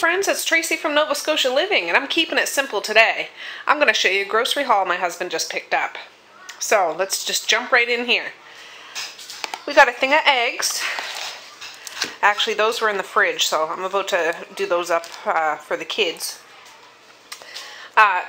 friends, it's Tracy from Nova Scotia Living, and I'm keeping it simple today. I'm going to show you a grocery haul my husband just picked up. So let's just jump right in here. We got a thing of eggs. Actually, those were in the fridge, so I'm about to do those up for the kids.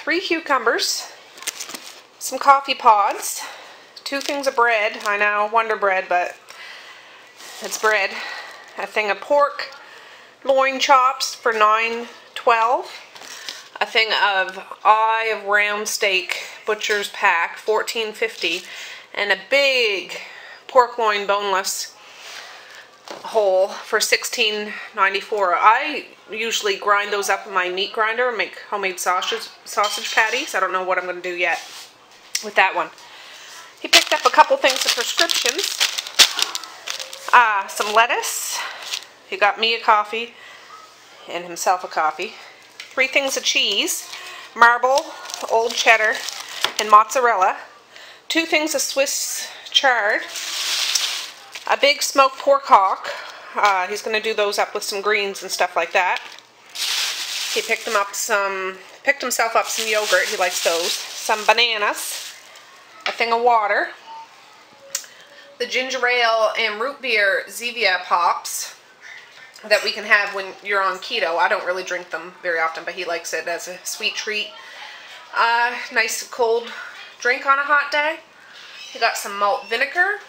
3 cucumbers, some coffee pods, 2 things of bread. I know, Wonder Bread, but it's bread. A thing of pork loin chops for $9.12. A thing of eye of round steak, butcher's pack, $14.50, and a big pork loin boneless whole for $16.94. I usually grind those up in my meat grinder and make homemade sausage patties. I don't know what I'm going to do yet with that one. He picked up a couple things of prescriptions. Some lettuce. He got me a coffee and himself a coffee. 3 things of cheese, marble, old cheddar, and mozzarella. 2 things of Swiss chard. A big smoked pork hock. He's going to do those up with some greens and stuff like that. He picked himself up some yogurt. He likes those. Some bananas. A thing of water. The ginger ale and root beer Zevia pops that we can have when you're on keto. I don't really drink them very often, but he likes it as a sweet treat. Nice cold drink on a hot day. He got some malt vinegar.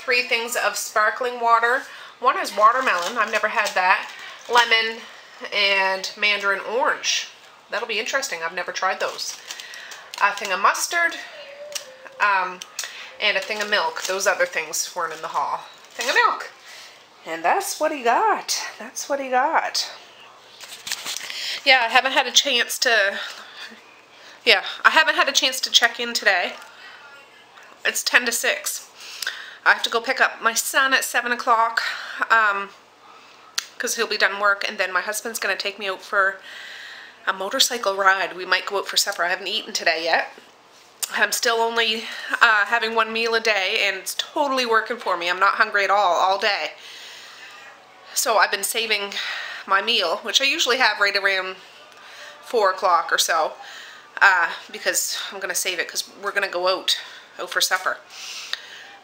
3 things of sparkling water. One is watermelon. I've never had that. Lemon and mandarin orange. That'll be interesting. I've never tried those. A thing of mustard and a thing of milk. Those other things weren't in the haul. A thing of milk. And that's what he got. That's what he got. Yeah, I haven't had a chance to check in today. It's 10 to 6. I have to go pick up my son at 7 o'clock because he'll be done work, and then my husband's going to take me out for a motorcycle ride. We might go out for supper. I haven't eaten today yet. I'm still only having 1 meal a day, and it's totally working for me. I'm not hungry at all day. So I've been saving my meal, which I usually have right around 4 o'clock or so, because I'm going to save it because we're going to go out for supper.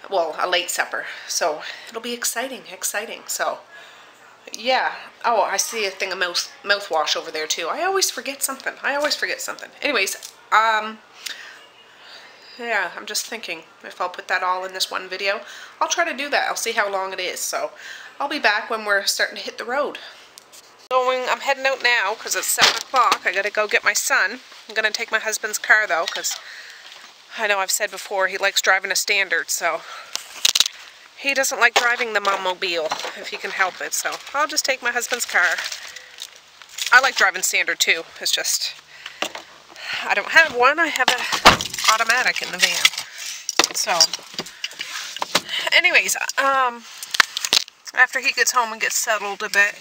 Well, a late supper, so it'll be exciting. So yeah. Oh, I see a thing of mouthwash over there too. I always forget something. Anyways, yeah, I'm just thinking if I'll put that all in this one video. I'll try to do that. I'll see how long it is. So I'll be back when we're starting to hit the road. I'm heading out now because it's 7 o'clock. I gotta go get my son. I'm gonna take my husband's car though, because I know I've said before, he likes driving a standard, so he doesn't like driving the mom-mobile if he can help it, so I'll just take my husband's car. I like driving standard too, it's just I don't have one, I have an automatic in the van. So anyways, after he gets home and gets settled a bit,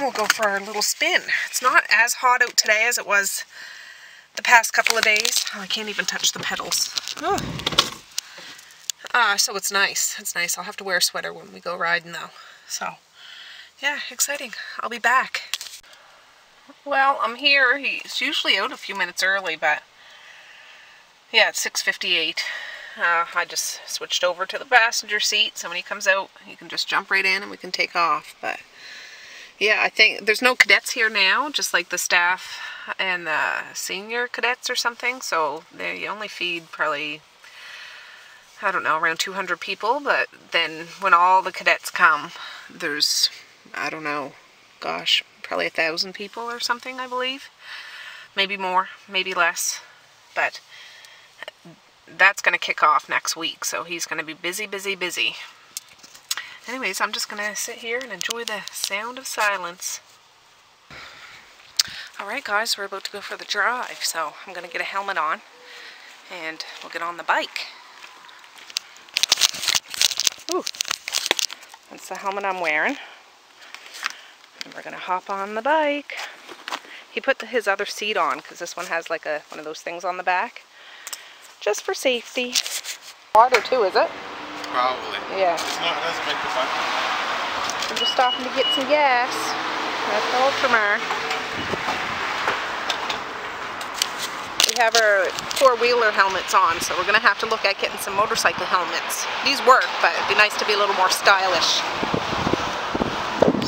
we'll go for a little spin. It's not as hot out today as it was the past couple of days. Oh, I can't even touch the pedals. So it's nice. It's nice. I'll have to wear a sweater when we go riding though. So yeah, exciting. I'll be back. Well, I'm here. He's usually out a few minutes early, but yeah, it's 6:58. I just switched over to the passenger seat, so when he comes out, you can just jump right in and we can take off. But yeah, I think there's no cadets here now, just like the staff and the senior cadets or something, so they only feed probably, I don't know, around 200 people, but then when all the cadets come, there's, I don't know, gosh, probably 1,000 people or something, I believe. Maybe more, maybe less, but that's going to kick off next week, so he's going to be busy. Anyways, I'm just going to sit here and enjoy the sound of silence. Alright guys, we're about to go for the drive, so I'm going to get a helmet on and we'll get on the bike. Ooh, that's the helmet I'm wearing. And we're going to hop on the bike. He put his other seat on because this one has like one of those things on the back. Just for safety. Water too, is it? Probably. Yeah. It's not, it doesn't make the bike. I'm just stopping to get some gas. That's Ultramar. We have our four-wheeler helmets on, so we're going to have to look at getting some motorcycle helmets. These work, but it'd be nice to be a little more stylish.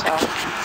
So.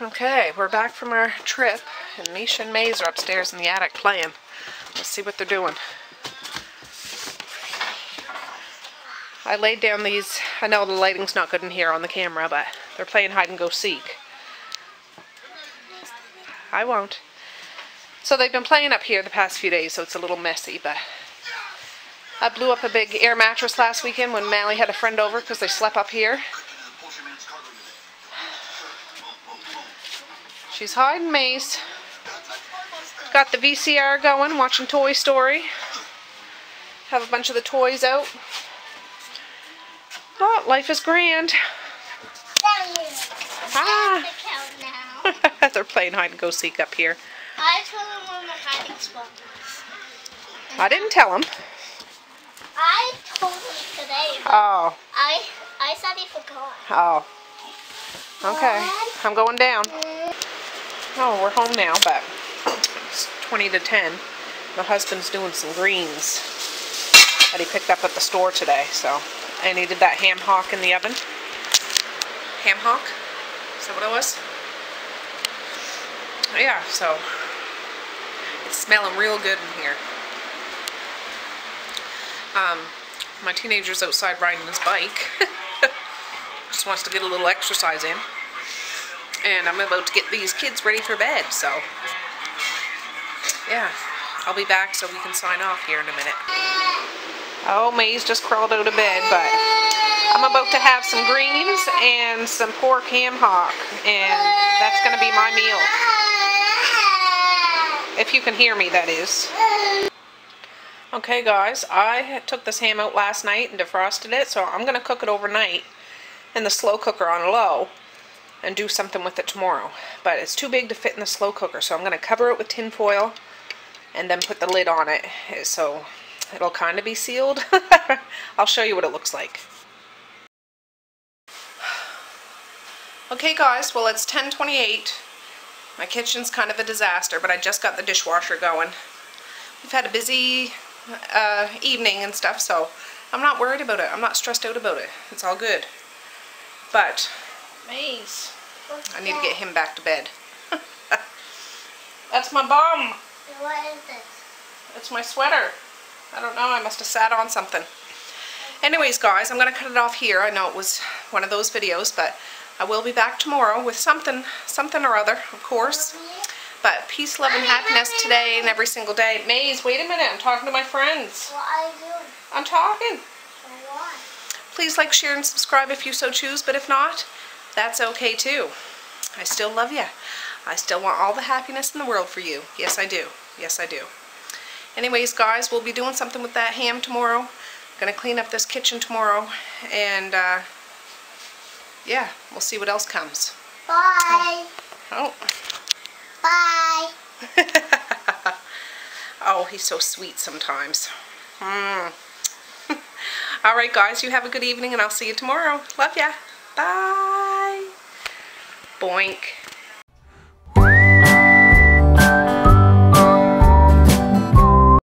Okay, we're back from our trip, and Misha and Maze are upstairs in the attic playing. Let's see what they're doing. I laid down these, I know the lighting's not good in here on the camera, but they're playing hide and go seek. I won't. So they've been playing up here the past few days, so it's a little messy, but I blew up a big air mattress last weekend when Mally had a friend over because they slept up here. She's hiding Maze. Got the VCR going, watching Toy Story. Have a bunch of the toys out. Oh, life is grand. Ah. They're playing hide and go seek up here. I told them we're in the hiding spot. I didn't tell them. I told them today. Oh. I said he forgot. Oh. Okay. I'm going down. Oh, we're home now, but it's 20 to 10. My husband's doing some greens that he picked up at the store today, so. And he did that ham hock in the oven. Ham hock? Is that what it was? Yeah, so. It's smelling real good in here. My teenager's outside riding his bike. Just wants to get a little exercise in. And I'm about to get these kids ready for bed, so yeah, I'll be back so we can sign off here in a minute. Oh, Maze just crawled out of bed, but I'm about to have some greens and some pork ham hock, and that's going to be my meal. If you can hear me, that is. Okay, guys, I took this ham out last night and defrosted it, so I'm going to cook it overnight in the slow cooker on low. And do something with it tomorrow, but it's too big to fit in the slow cooker, so I'm going to cover it with tin foil and then put the lid on it so it'll kind of be sealed. I'll show you what it looks like. Okay guys, well it's 10:28. My kitchen's kind of a disaster, but I just got the dishwasher going. We've had a busy evening and stuff, so I'm not worried about it. I'm not stressed out about it. It's all good. But Maze, I need to get him back to bed. That's my bum. What is this? It's my sweater. I don't know. I must have sat on something. Anyways, guys, I'm going to cut it off here. I know it was one of those videos, but I will be back tomorrow with something or other, of course. But peace, love, and happiness today and every single day. Maze, wait a minute. I'm talking to my friends. What are you doing? I'm talking. Why? Please like, share, and subscribe if you so choose. But if not, that's okay, too. I still love you. I still want all the happiness in the world for you. Yes, I do. Yes, I do. Anyways, guys, we'll be doing something with that ham tomorrow. I'm going to clean up this kitchen tomorrow. And, yeah, we'll see what else comes. Bye. Oh. Bye. Oh, he's so sweet sometimes. Mm. All right, guys, you have a good evening, and I'll see you tomorrow. Love ya. Bye. Boink.